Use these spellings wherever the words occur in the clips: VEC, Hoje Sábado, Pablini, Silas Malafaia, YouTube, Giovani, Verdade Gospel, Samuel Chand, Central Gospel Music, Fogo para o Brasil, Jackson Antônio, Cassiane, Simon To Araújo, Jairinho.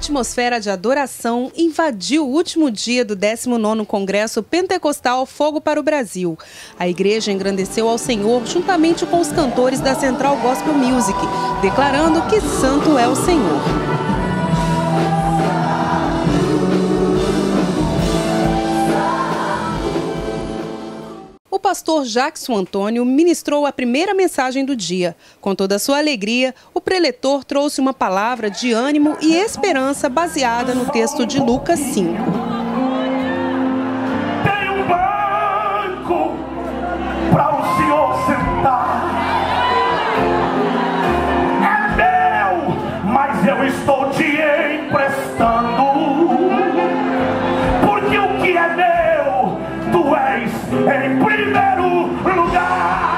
atmosfera de adoração invadiu o último dia do 19º Congresso Pentecostal Fogo para o Brasil. A igreja engrandeceu ao Senhor juntamente com os cantores da Central Gospel Music, declarando que santo é o Senhor. O pastor Jackson Antônio ministrou a primeira mensagem do dia. Com toda a sua alegria, o preletor trouxe uma palavra de ânimo e esperança baseada no texto de Lucas 5. Tem um banco para o Senhor sentar. É meu, mas eu estou te emprestando. Porque o que é meu, tu és em primeiro lugar.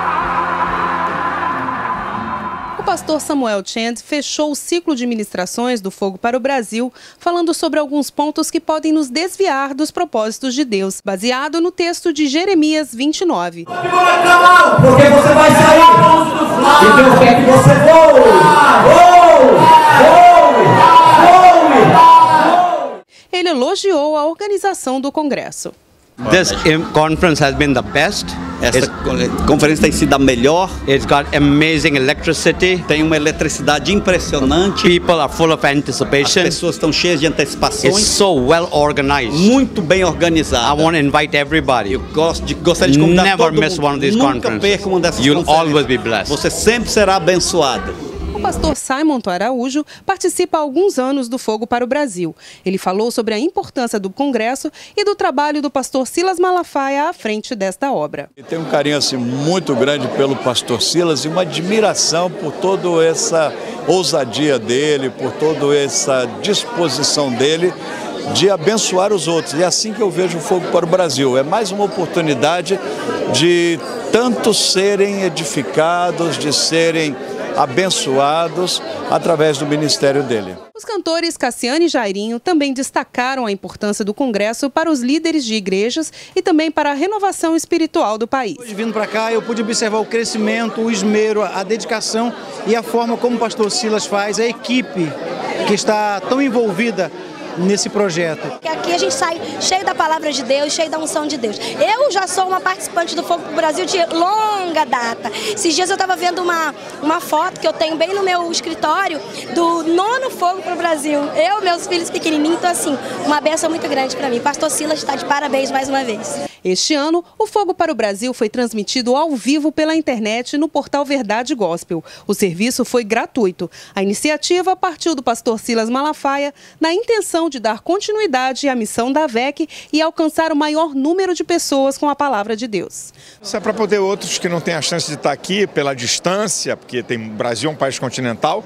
O pastor Samuel Chand fechou o ciclo de ministrações do Fogo para o Brasil, falando sobre alguns pontos que podem nos desviar dos propósitos de Deus, baseado no texto de Jeremias 29. Porque você vai sair, e Deus quer que você voe. Ele elogiou a organização do Congresso. This conference has been the best. Essa conferência tem sido a melhor. It's got amazing electricity. Tem uma eletricidade impressionante. People are full of anticipation. As pessoas estão cheias de antecipações. It's so well organized. Muito bem organizada. I want to invite everybody. Eu gostaria de convidar todo mundo. Nunca perca uma dessas conferências. You'll always be blessed. Você sempre será abençoado. O pastor Simon To Araújo participa há alguns anos do Fogo para o Brasil. Ele falou sobre a importância do Congresso e do trabalho do pastor Silas Malafaia à frente desta obra. Eu tenho um carinho assim, muito grande pelo pastor Silas e uma admiração por toda essa ousadia dele, por toda essa disposição dele de abençoar os outros. E é assim que eu vejo o Fogo para o Brasil. É mais uma oportunidade de tantos serem edificados, de serem abençoados através do ministério dele. Os cantores Cassiane e Jairinho também destacaram a importância do Congresso para os líderes de igrejas e também para a renovação espiritual do país. Hoje, vindo para cá, eu pude observar o crescimento, o esmero, a dedicação e a forma como o pastor Silas faz, a equipe que está tão envolvida nesse projeto. Aqui a gente sai cheio da palavra de Deus, cheio da unção de Deus. Eu já sou uma participante do Fogo para o Brasil de longa data. Esses dias eu estava vendo uma foto que eu tenho bem no meu escritório do 9º Fogo para o Brasil. Eu, meus filhos pequenininhos, então assim, uma bênção muito grande para mim. Pastor Silas está de parabéns mais uma vez. Este ano, o Fogo para o Brasil foi transmitido ao vivo pela internet no portal Verdade Gospel. O serviço foi gratuito. A iniciativa partiu do pastor Silas Malafaia na intenção de dar continuidade à missão da VEC e alcançar o maior número de pessoas com a palavra de Deus. Isso é para poder outros que não têm a chance de estar aqui pela distância, porque tem, o Brasil é um país continental,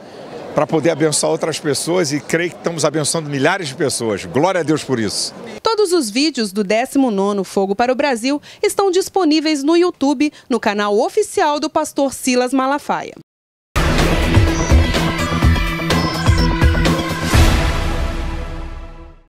para poder abençoar outras pessoas e creio que estamos abençoando milhares de pessoas. Glória a Deus por isso. Todos os vídeos do 19º Fogo para o Brasil estão disponíveis no YouTube, no canal oficial do pastor Silas Malafaia.